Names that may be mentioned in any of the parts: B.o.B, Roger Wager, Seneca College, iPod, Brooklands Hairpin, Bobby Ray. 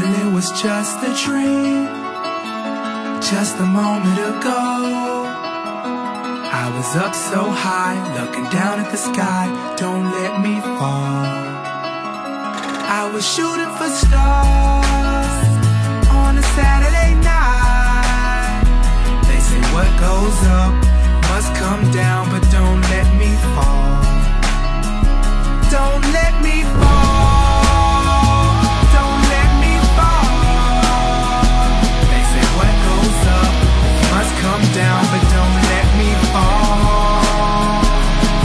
But it was just a dream. Just a moment ago I was up so high, looking down at the sky. Don't let me fall. I was shooting for stars on a Saturday night. They say what goes up must come down, but don't let me fall. Don't let me fall. Come down, but don't let me fall.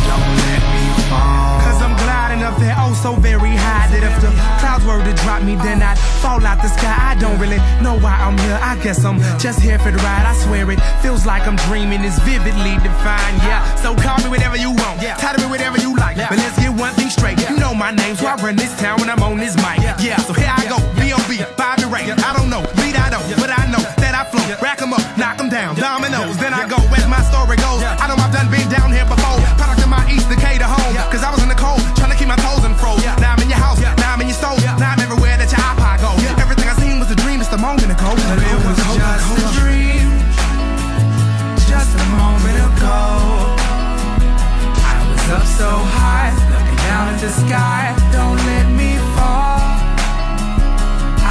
Don't let me fall. 'Cause I'm gliding up there, oh so very high, that if the clouds were to drop me, then I'd fall out the sky. I don't really know why I'm here, I guess I'm just here for the ride. I swear it feels like I'm dreaming, it's vividly defined, yeah. So call me whatever you want, title me whatever you like, but let's get one thing straight, you know my name, so I run this town when I'm on this mic, yeah. So here I go, B.o.B, Bobby Ray, I don't know, lead I don't, but I know that I float, rack 'em up, knock 'em down, dominoes, then I go, as my story goes, I know I've done been down here before, product of my East, decay to home, 'cause I was in the cold, trying to keep my toes unfroze, now I'm in your house, now I'm in your stove, now I'm everywhere that your iPod goes, everything I seen was a dream, it's a moment ago, but it was just a dream, just a moment ago, I was up so high, looking down at the sky, don't let me fall,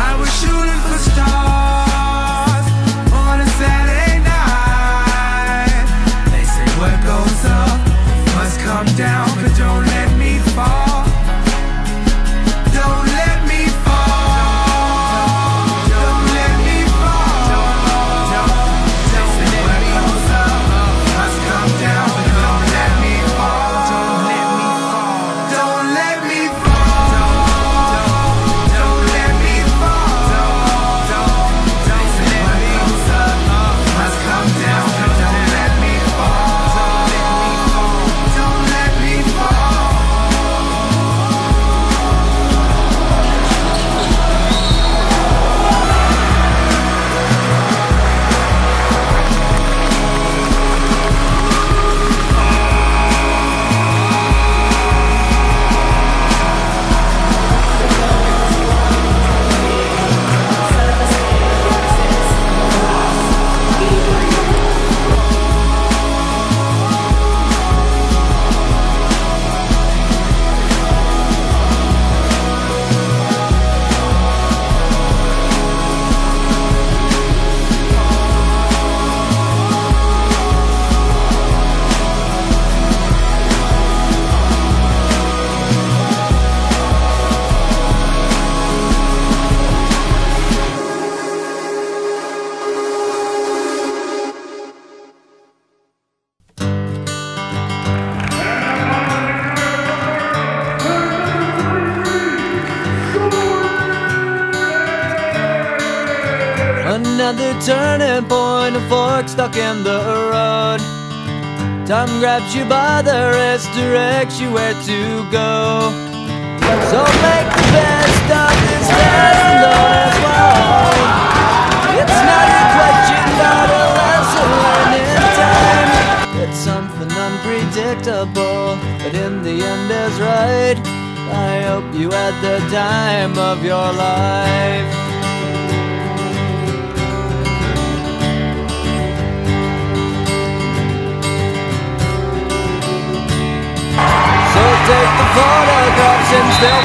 I was shooting for stars. Come down, but don't let me fall. Don't let me fall. Don't let me fall. Don't let me fall. Must come down, but don't let me fall. Don't let me fall. Don't let me fall. Don't let me fall. Don't let me fall. Must come down, but don't let me fall. Another turning point, a fork stuck in the road. Time grabs you by the wrist, directs you where to go. So make the best of this last and lowest road. It's not a question, but a lesson learned in time. It's something unpredictable, but in the end is right. I hope you had the time of your life. Take the photographs and still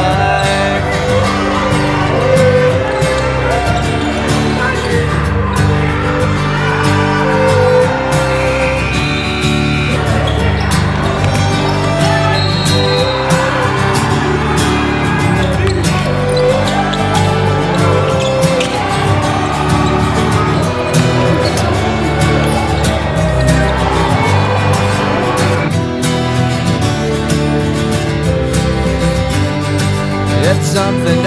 life. It's something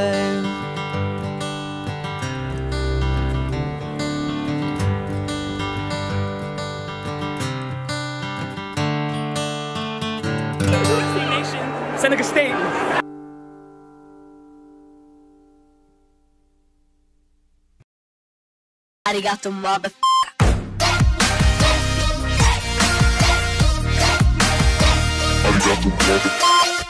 Seneca State. I got the mother. I got the mother.